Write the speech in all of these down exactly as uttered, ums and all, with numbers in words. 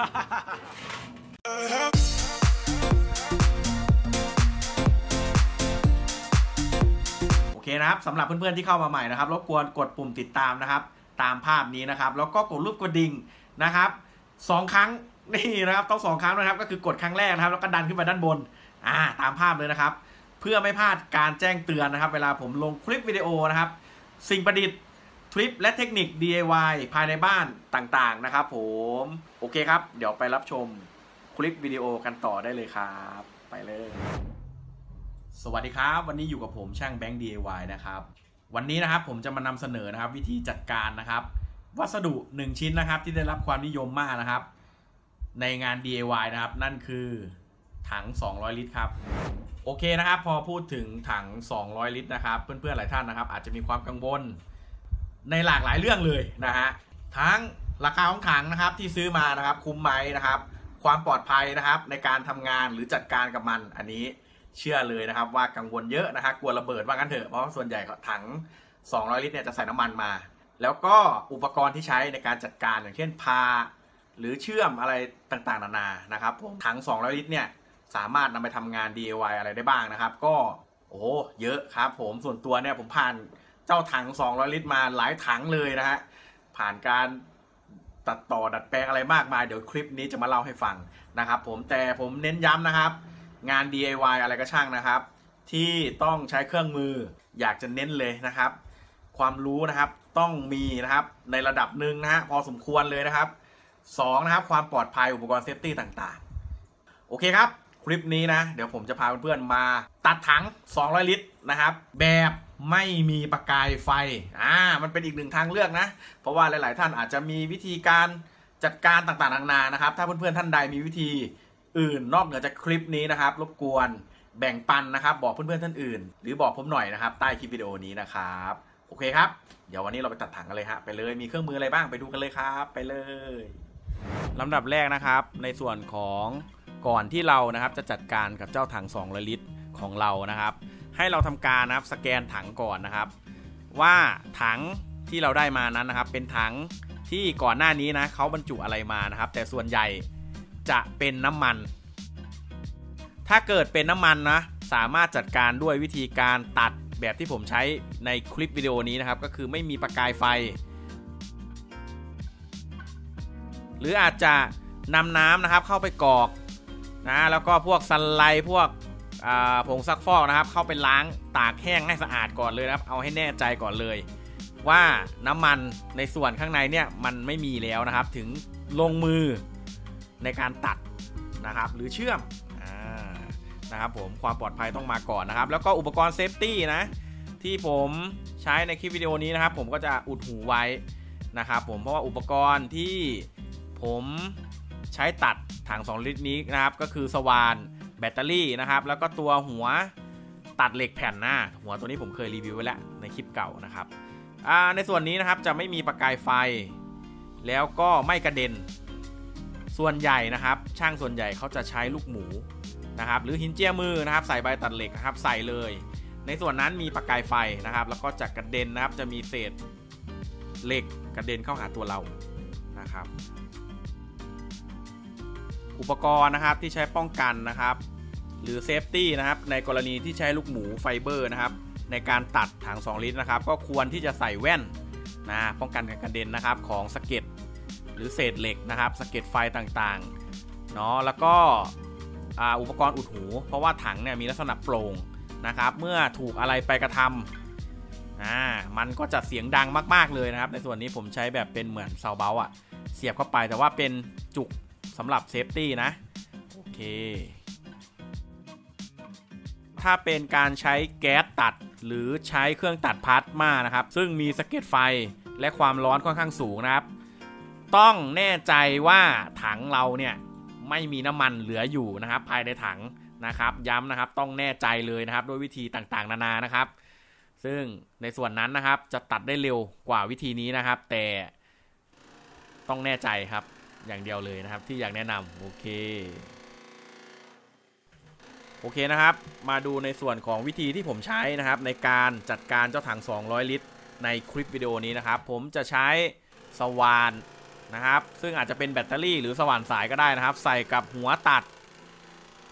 โอเคนะครับสำหรับเพื่อนๆที่เข้ามาใหม่นะครับรบกวนกดปุ่มติดตามนะครับตามภาพนี้นะครับแล้วก็กดรูปกระดิ่งนะครับสองครั้งนี่นะครับต้องสองครั้งนะครับก็คือกดครั้งแรกนะครับแล้วก็ดันขึ้นไปด้านบนอ่าตามภาพเลยนะครับเพื่อไม่พลาดการแจ้งเตือนนะครับเวลาผมลงคลิปวิดีโอนะครับสิ่งประดิษฐ์ทริปและเทคนิค ดี ไอ วาย ภายในบ้านต่างๆนะครับผมโอเคครับเดี๋ยวไปรับชมคลิปวิดีโอกันต่อได้เลยครับไปเลยสวัสดีครับวันนี้อยู่กับผมช่างแบงค์ ดี ไอ วาย นะครับวันนี้นะครับผมจะมานำเสนอนะครับวิธีจัดการนะครับวัสดุหนึ่งชิ้นนะครับที่ได้รับความนิยมมากนะครับในงาน ดี ไอ วาย นะครับนั่นคือถังสองร้อยลิตรครับโอเคนะครับพอพูดถึงถังสองร้อยลิตรนะครับเพื่อนๆหลายท่านนะครับอาจจะมีความกังวลในหลากหลายเรื่องเลยนะฮะทั้งราคาของถังนะครับที่ซื้อมานะครับคุ้มไหมนะครับความปลอดภัยนะครับในการทำงานหรือจัดการกับมันอันนี้เชื่อเลยนะครับว่ากังวลเยอะนะฮะกลัวระเบิดว่างั้นเถอะเพราะส่วนใหญ่ถังสองร้อยลิตรเนี่ยจะใส่น้ำมันมาแล้วก็อุปกรณ์ที่ใช้ในการจัดการอย่างเช่นพาหรือเชื่อมอะไรต่างๆนานานะครับผมถังสองร้อยลิตรเนี่ยสามารถนำไปทำงาน ดี ไอ วาย อะไรได้บ้างนะครับก็โอ้เยอะครับผมส่วนตัวเนี่ยผมผ่านเจ้าถังสองร้อยลิตรมาหลายถังเลยนะฮะผ่านการตัดต่อดัดแปลงอะไรมากมายเดี๋ยวคลิปนี้จะมาเล่าให้ฟังนะครับผมแต่ผมเน้นย้ำนะครับงาน ดี ไอ วาย อะไรก็ช่างนะครับที่ต้องใช้เครื่องมืออยากจะเน้นเลยนะครับความรู้นะครับต้องมีนะครับในระดับหนึ่งนะฮะพอสมควรเลยนะครับสองนะครับความปลอดภัยอุปกรณ์เซฟตี้ต่างๆโอเคครับคลิปนี้นะเดี๋ยวผมจะพาเพื่อนๆมาตัดถังสองร้อยลิตรนะครับแบบไม่มีประกายไฟอ่ามันเป็นอีกหนึ่งทางเลือกนะเพราะว่าหลายๆท่านอาจจะมีวิธีการจัดการต่างๆนานานะครับถ้าเพื่อนๆท่านใดมีวิธีอื่นนอกเหนือจากคลิปนี้นะครับรบกวนแบ่งปันนะครับบอกเพื่อนๆท่านอื่นหรือบอกผมหน่อยนะครับใต้คลิปวิดีโอนี้นะครับโอเคครับเดี๋ยววันนี้เราไปตัดถังกันเลยฮะไปเลยมีเครื่องมืออะไรบ้างไปดูกันเลยครับไปเลยลำดับแรกนะครับในส่วนของก่อนที่เรานะครับจะจัดการกับเจ้าถังสองร้อยลิตรของเรานะครับให้เราทำการนะครับสแกนถังก่อนนะครับว่าถังที่เราได้มานั้นนะครับเป็นถังที่ก่อนหน้านี้นะเขาบรรจุอะไรมานะครับแต่ส่วนใหญ่จะเป็นน้ำมันถ้าเกิดเป็นน้ำมันนะสามารถจัดการด้วยวิธีการตัดแบบที่ผมใช้ในคลิปวิดีโอนี้นะครับก็คือไม่มีประกายไฟหรืออาจจะนำน้ำนะครับเข้าไปกรอกนะแล้วก็พวกซันไลท์พวกผงซักฟอกนะครับเข้าไปล้างตากแห้งให้สะอาดก่อนเลยนะครับเอาให้แน่ใจก่อนเลยว่าน้ำมันในส่วนข้างในเนี่ยมันไม่มีแล้วนะครับถึงลงมือในการตัดนะครับหรือเชื่อมนะครับผมความปลอดภัยต้องมาก่อนนะครับแล้วก็อุปกรณ์เซฟตี้นะที่ผมใช้ในคลิปวิดีโอนี้นะครับผมก็จะอุดหูไว้นะครับผมเพราะว่าอุปกรณ์ที่ผมใช้ตัดถังสองลิตรนี้นะครับก็คือสว่านแบตเตอรี่นะครับแล้วก็ตัวหัวตัดเหล็กแผ่นหน้าหัวตัวนี้ผมเคยรีวิวไว้แล้วในคลิปเก่านะครับในส่วนนี้นะครับจะไม่มีประกายไฟแล้วก็ไม่กระเด็นส่วนใหญ่นะครับช่างส่วนใหญ่เขาจะใช้ลูกหมูนะครับหรือหินเจียมือนะครับใส่ใบตัดเหล็กนะครับใส่เลยในส่วนนั้นมีประกายไฟนะครับแล้วก็จะกระเด็นนะครับจะมีเศษเหล็กกระเด็นเข้าหาตัวเรานะครับอุปกรณ์นะครับที่ใช้ป้องกันนะครับหรือเซฟตี้นะครับในกรณีที่ใช้ลูกหมูไฟเบอร์นะครับในการตัดถังสองลิตรนะครับก็ควรที่จะใส่แว่นนะป้องกันการกระเด็นนะครับของสะเก็ดหรือเศษเหล็กนะครับสะเก็ดไฟต่างๆเนาะแล้วก็อุปกรณ์อุดหูเพราะว่าถังเนี่ยมีลักษณะโปร่งนะครับเมื่อถูกอะไรไปกระทำอ่ามันก็จะเสียงดังมากๆเลยนะครับในส่วนนี้ผมใช้แบบเป็นเหมือนเสาเบาอ่ะเสียบเข้าไปแต่ว่าเป็นจุกสำหรับเซฟตี้นะโอเคถ้าเป็นการใช้แก๊สตัดหรือใช้เครื่องตัดพลาสมานะครับซึ่งมีสะเก็ดไฟและความร้อนค่อนข้างสูงนะครับต้องแน่ใจว่าถังเราเนี่ยไม่มีน้ำมันเหลืออยู่นะครับภายในถังนะครับย้ำนะครับต้องแน่ใจเลยนะครับด้วยวิธีต่างๆนานานะครับซึ่งในส่วนนั้นนะครับจะตัดได้เร็วกว่าวิธีนี้นะครับแต่ต้องแน่ใจครับอย่างเดียวเลยนะครับที่อยากแนะนำโอเคโอเคนะครับมาดูในส่วนของวิธีที่ผมใช้นะครับในการจัดการเจ้าถังสองร้อยลิตรในคลิปวิดีโอนี้นะครับผมจะใช้สว่าน นะครับซึ่งอาจจะเป็นแบตเตอรี่หรือสว่านสายก็ได้นะครับใส่กับหัวตัด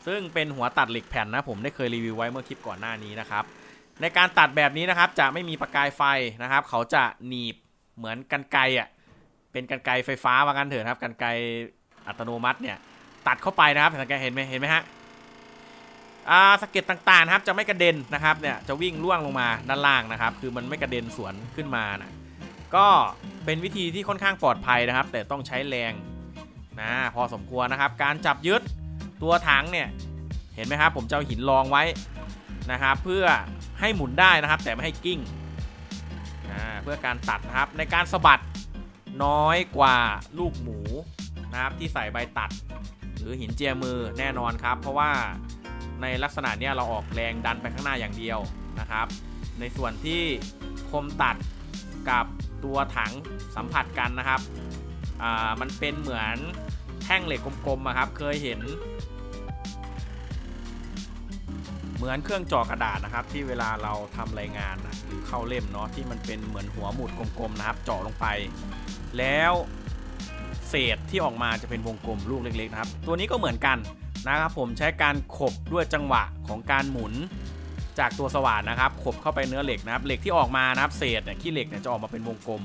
ซึ่งเป็นหัวตัดเหล็กแผ่นนะผมได้เคยรีวิวไว้เมื่อคลิปก่อนหน้านี้นะครับในการตัดแบบนี้นะครับจะไม่มีประกายไฟนะครับเขาจะหนีบเหมือนกรรไกรอ่ะเป็นกรรไกรไฟฟ้าว่างั้นเถอะครับกรรไกรอัตโนมัติเนี่ยตัดเข้าไปนะครับสังเกตเห็นไหมเห็นไหมฮะอ่าสะเก็ดต่างๆนะครับจะไม่กระเด็นนะครับเนี่ยจะวิ่งล่วงลงมาด้านล่างนะครับคือมันไม่กระเด็นสวนขึ้นมานะก็เป็นวิธีที่ค่อนข้างปลอดภัยนะครับแต่ต้องใช้แรงนะพอสมควรนะครับการจับยึดตัวถังเนี่ยเห็นไหมครับผมจะเอาหินรองไว้นะครับเพื่อให้หมุนได้นะครับแต่ไม่ให้กิ้งนะเพื่อการตัดนะครับในการสะบัดน้อยกว่าลูกหมูนะครับที่ใส่ใบตัดหรือหินเจียมือแน่นอนครับเพราะว่าในลักษณะเนี้ยเราออกแรงดันไปข้างหน้าอย่างเดียวนะครับในส่วนที่คมตัดกับตัวถังสัมผัสกันนะครับอ่ามันเป็นเหมือนแท่งเหล็กกลมๆครับเคยเห็นเหมือนเครื่องเจาะกระดาษนะครับที่เวลาเราทำรายงานนะหรือเข้าเล่มเนาะที่มันเป็นเหมือนหัวหมุดกลมๆนะครับเจาะลงไปแล้วเศษที่ออกมาจะเป็นวงกลมลูกเล็กๆนะครับตัวนี้ก็เหมือนกันนะครับผมใช้การขบด้วยจังหวะของการหมุนจากตัวสว่านนะครับขบเข้าไปเนื้อเหล็กนะครับเหล็กที่ออกมานะครับเศษเนี่ยขี้เหล็กเนี่ยจะออกมาเป็นวงกลม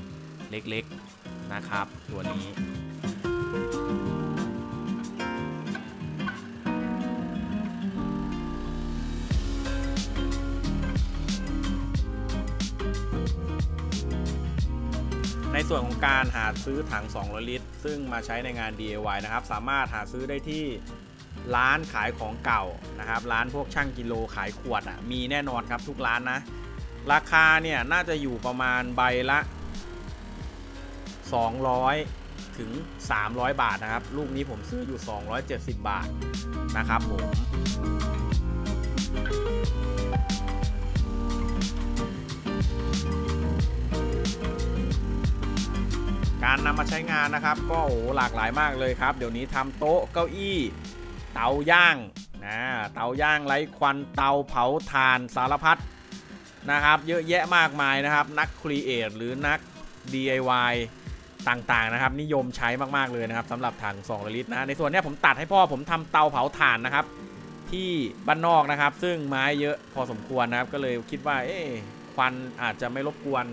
เล็กๆนะครับตัวนี้ในส่วนของการหาซื้อถังสองร้อยลิตรซึ่งมาใช้ในงาน ดี ไอ วาย นะครับสามารถหาซื้อได้ที่ร้านขายของเก่านะครับร้านพวกช่างกิโลขายขวดอ่ะมีแน่นอนครับทุกร้านนะราคาเนี่ยน่าจะอยู่ประมาณใบละสองร้อยถึงสามร้อยบาทนะครับลูกนี้ผมซื้ออยู่สองร้อยเจ็ดสิบบาทนะครับผมการนำมาใช้งานนะครับก็โอ้หลากหลายมากเลยครับเดี๋ยวนี้ทำโต๊ะเก้าอี้เตาย่างนะเตาย่างไร้ควันเตาเผาถ่านสารพัดนะครับเยอะแยะมากมายนะครับนักครีเอทหรือนัก ดี ไอ วาย ต่างๆนะครับนิยมใช้มากๆเลยนะครับสำหรับถังสองร้อยลิตรนะในส่วนนี้ผมตัดให้พ่อผมทำเตาเผาถ่านนะครับที่บ้านนอกนะครับซึ่งไม้เยอะพอสมควรนะครับก็เลยคิดว่าเอ๊ะควันอาจจะไม่รบกวน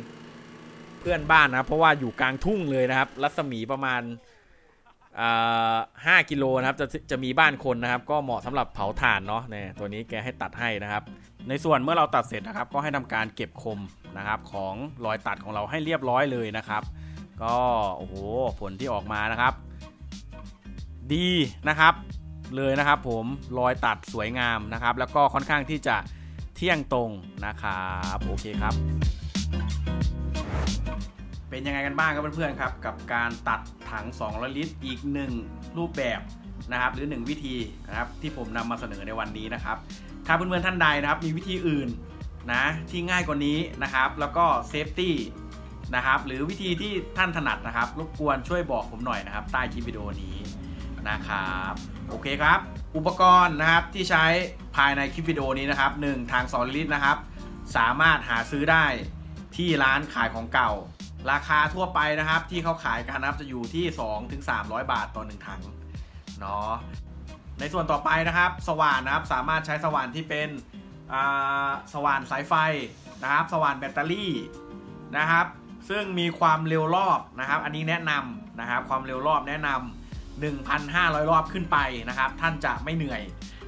เพื่อนบ้านนะเพราะว่าอยู่กลางทุ่งเลยนะครับรัศมีประมาณห้ากิโลนะครับจะจะมีบ้านคนนะครับก็เหมาะสำหรับเผาถ่านเนาะเนี่ยตัวนี้แกให้ตัดให้นะครับในส่วนเมื่อเราตัดเสร็จนะครับก็ให้ทำการเก็บคมนะครับของรอยตัดของเราให้เรียบร้อยเลยนะครับก็โอ้โหผลที่ออกมานะครับดีนะครับเลยนะครับผมรอยตัดสวยงามนะครับแล้วก็ค่อนข้างที่จะเที่ยงตรงนะครับโอเคครับเป็นยังไงกันบ้างครับเพื่อนๆครับกับการตัดถังสองร้อยลิตรอีกหนึ่งรูปแบบนะครับหรือหนึ่งวิธีนะครับที่ผมนำมาเสนอในวันนี้นะครับถ้าเพื่อนๆท่านใดนะครับมีวิธีอื่นนะที่ง่ายกว่านี้นะครับแล้วก็เซฟตี้นะครับหรือวิธีที่ท่านถนัดนะครับรบกวนช่วยบอกผมหน่อยนะครับใต้คลิปวิดีโอนี้นะครับโอเคครับอุปกรณ์นะครับที่ใช้ภายในคลิปวิดีโอนี้นะครับหนึ่งถังสองร้อยลิตรนะครับสามารถหาซื้อได้ที่ร้านขายของเก่าราคาทั่วไปนะครับที่เขาขายกันนะครับจะอยู่ที่ สองถึงสามร้อย บาทต่อหนึ่งถังเนาะในส่วนต่อไปนะครับสว่านนะครับสามารถใช้สว่านที่เป็นสว่านสายไฟนะครับสว่านแบตเตอรี่นะครับซึ่งมีความเร็วรอบนะครับอันนี้แนะนำนะครับความเร็วรอบแนะนำ หนึ่งพันห้าร้อย รอบขึ้นไปนะครับท่านจะไม่เหนื่อย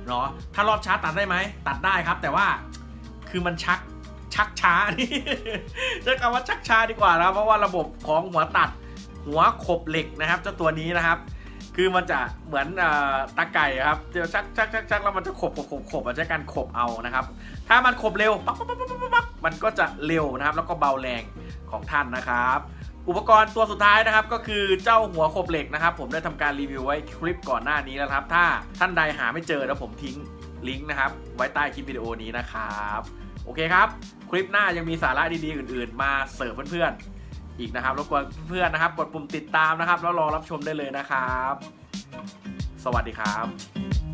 เนาะถ้ารอบช้าตัดได้ไหมตัดได้ครับแต่ว่าคือมันชักชักช้านี่ใช้คำว่าชักช้าดีกว่านะเพราะว่าระบบของหัวตัดหัวขบเหล็กนะครับเจ้าตัวนี้นะครับคือมันจะเหมือนตะไก่ครับเดี๋ยวชักชักชักชักแล้วมันจะขบขบขบขบใช้การขบเอานะครับถ้ามันขบเร็วปั๊บปั๊บปั๊บปั๊บมันก็จะเร็วนะครับแล้วก็เบาแรงของท่านนะครับอุปกรณ์ตัวสุดท้ายนะครับก็คือเจ้าหัวขบเหล็กนะครับผมได้ทำการรีวิวไว้คลิปก่อนหน้านี้แล้วครับถ้าท่านใดหาไม่เจอแล้วผมทิ้งลิงก์นะครับไว้ใต้คลิปวิดีโอนี้นะครับโอเคครับคลิปหน้ายังมีสาระดีๆอื่นๆมาเสิร์ฟเพื่อนๆอีกนะครับรบกวนเพื่อนๆนะครับกดปุ่มติดตามนะครับแล้วรอรับชมได้เลยนะครับสวัสดีครับ